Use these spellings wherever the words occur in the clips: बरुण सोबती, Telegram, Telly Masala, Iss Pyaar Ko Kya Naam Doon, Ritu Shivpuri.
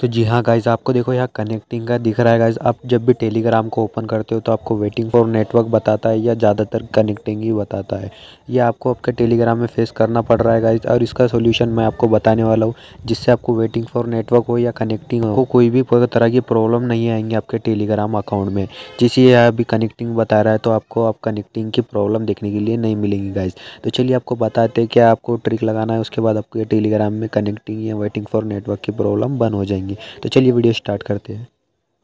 तो जी हाँ गाइज़, आपको देखो यहाँ कनेक्टिंग का दिख रहा है। गाइज़ आप जब भी टेलीग्राम को ओपन करते हो तो आपको वेटिंग फॉर नेटवर्क बताता है या ज़्यादातर कनेक्टिंग ही बताता है। ये आपको आपके टेलीग्राम में फेस करना पड़ रहा है गाइज़, और इसका सॉल्यूशन मैं आपको बताने वाला हूँ, जिससे आपको वेटिंग फॉर नेटवर्क हो या कनेक्टिंग हो, कोई भी तरह की प्रॉब्लम नहीं आएंगी आपके टेलीग्राम अकाउंट में। जिसे यह अभी कनेक्टिंग बता रहा है तो आपको आप कनेक्टिंग की प्रॉब्लम देखने के लिए नहीं मिलेंगी गाइज़। तो चलिए आपको बताते हैं क्या आपको ट्रिक लगाना है, उसके बाद आपके टेलीग्राम में कनेक्टिंग या वेटिंग फॉर नेटवर्क की प्रॉब्लम बंद हो जाएगी। तो चलिए वीडियो स्टार्ट करते हैं।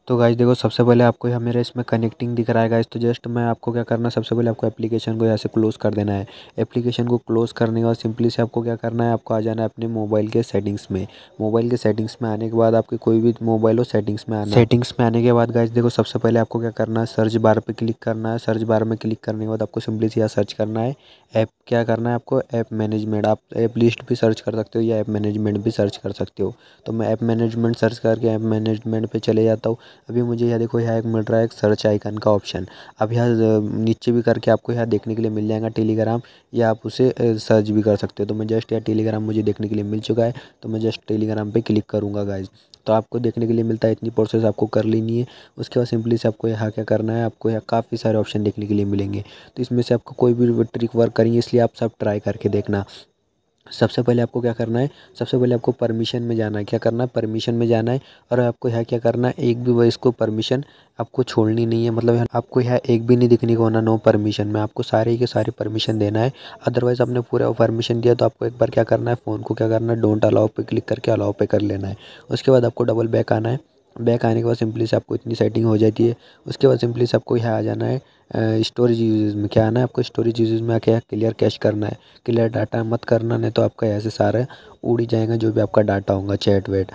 तो गाइज देखो, सबसे पहले आपको यहाँ मेरे इसमें कनेक्टिंग दिख रहा है गाइज। तो जस्ट मैं आपको क्या करना है, सबसे पहले आपको एप्लीकेशन को यहाँ से क्लोज़ कर देना है। एप्लीकेशन को क्लोज़ करने के बाद सिंपली से आपको क्या करना है, आपको आ जाना है अपने मोबाइल के सेटिंग्स में। मोबाइल के सेटिंग्स में आने के बाद आपके कोई भी मोबाइल हो सेटिंग्स में आना है। सेटिंग्स में आने के बाद गाइज देखो, सबसे पहले आपको क्या करना है, सर्च बार पर क्लिक करना है। सर्च बार में क्लिक करने के बाद आपको सिंपली से यहाँ सर्च करना है ऐप, क्या करना है आपको ऐप मैनेजमेंट। आप ऐप लिस्ट भी सर्च कर सकते हो या ऐप मैनेजमेंट भी सर्च कर सकते हो। तो मैं ऐप मैनेजमेंट सर्च करके ऐप मैनेजमेंट पर चले जाता हूँ। अभी मुझे यहाँ देखो यहाँ एक मिल रहा है एक सर्च आइकन का ऑप्शन। अब यहाँ नीचे भी करके आपको यहाँ देखने के लिए मिल जाएगा टेलीग्राम, या आप उसे सर्च भी कर सकते हो। तो मैं जस्ट यहाँ टेलीग्राम मुझे देखने के लिए मिल चुका है, तो मैं जस्ट टेलीग्राम पे क्लिक करूँगा गाइज। तो आपको देखने के लिए मिलता है, इतनी प्रोसेस आपको कर लेनी है। उसके बाद सिंपली से आपको यहाँ क्या करना है, आपको यहाँ काफ़ी सारे ऑप्शन देखने के लिए मिलेंगे। तो इसमें से आपको कोई भी ट्रिक वर्क करेंगे, इसलिए आप सब ट्राई करके देखना। सबसे पहले आपको क्या करना है, सबसे पहले आपको परमिशन में जाना है। क्या करना है, परमिशन में जाना है, और आपको यहाँ क्या करना है, एक भी वो इसको परमिशन आपको छोड़नी नहीं है। मतलब आपको यहाँ एक भी नहीं दिखने को होना नो परमिशन में, आपको सारे के सारे परमिशन देना है। अदरवाइज़ आपने पूरा परमिशन दिया तो आपको एक बार क्या करना है, फ़ोन को क्या करना है, डोंट अलाउ पे क्लिक करके अलाउ पे कर लेना है। उसके बाद आपको डबल बैक आना है। बैक आने के बाद सिंपली से आपको इतनी सेटिंग हो जाती है। उसके बाद सिंपली से आपको यहाँ आ जाना है स्टोरेज यूजेस में। क्या आना है आपको, स्टोरेज यूजेस में आके क्लियर कैश करना है। क्लियर डाटा मत करना, नहीं तो आपका यहाँ से सारा उड़ ही जाएगा जो भी आपका डाटा होगा। चैट वेट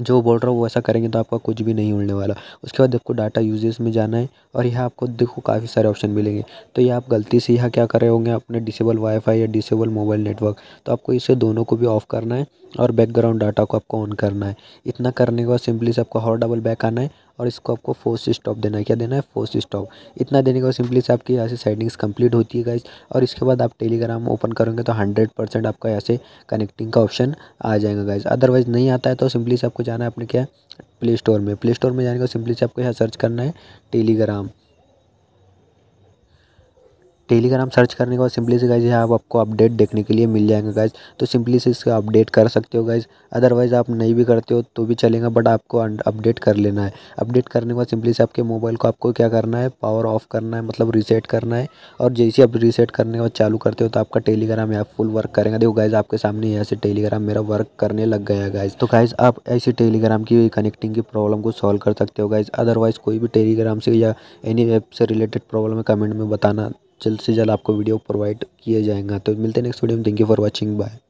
जो बोल रहा हूँ वो ऐसा करेंगे तो आपका कुछ भी नहीं उड़ने वाला। उसके बाद आपको डाटा यूजेस में जाना है, और यहाँ आपको देखो काफ़ी सारे ऑप्शन मिलेंगे। तो ये आप गलती से यहाँ क्या कर रहे होंगे, अपने डिसेबल वाईफाई या डिसेबल मोबाइल नेटवर्क, तो आपको इसे दोनों को भी ऑफ़ करना है, और बैकग्राउंड डाटा को आपको ऑन करना है। इतना करने के बाद सिंपली से आपको हॉट डबल बैक आना है, और इसको आपको फोर्स स्टॉप देना है। क्या देना है, फोर्स स्टॉप। इतना देने के बाद सिंपली से आपकी यहाँ से सेटिंग्स कंप्लीट होती है गाइज। और इसके बाद आप टेलीग्राम ओपन करोगे तो 100% आपका यहाँ से कनेक्टिंग का ऑप्शन आ जाएगा गाइज। अदरवाइज़ नहीं आता है तो सिंपली से आपको जाना है अपने क्या, प्ले स्टोर में। प्ले स्टोर में जाने को सिंपली से आपको यहाँ सर्च करना है टेलीग्राम। टेलीग्राम सर्च करने के बाद सिंपली से गाइज यहाँ आपको अपडेट देखने के लिए मिल जाएगा गाइज। तो सिंपली से इसका अपडेट कर सकते हो गाइज, अदरवाइज़ आप नहीं भी करते हो तो भी चलेगा, बट आपको अपडेट कर लेना है। अपडेट करने के बाद सिंपली से आपके मोबाइल को आपको क्या करना है, पावर ऑफ करना है, मतलब रीसेट करना है। और जैसे आप रीसेट करने के बाद चालू करते हो तो आपका टेलीग्राम यहाँ फुल वर्क करेगा। देखो गाइज आपके सामने यहाँ से टेलीग्राम मेरा वर्क करने लग गया गाइज। तो गाइज आप ऐसे टेलीग्राम की कनेक्टिंग की प्रॉब्लम को सॉल्व कर सकते हो गाइज। अदरवाइज़ कोई भी टेलीग्राम से या एनी ऐप से रिलेटेड प्रॉब्लम है कमेंट में बताना, जल्द से जल्द आपको वीडियो प्रोवाइड किया जाएगा। तो मिलते हैं नेक्स्ट वीडियो में। Thank you for watching, bye.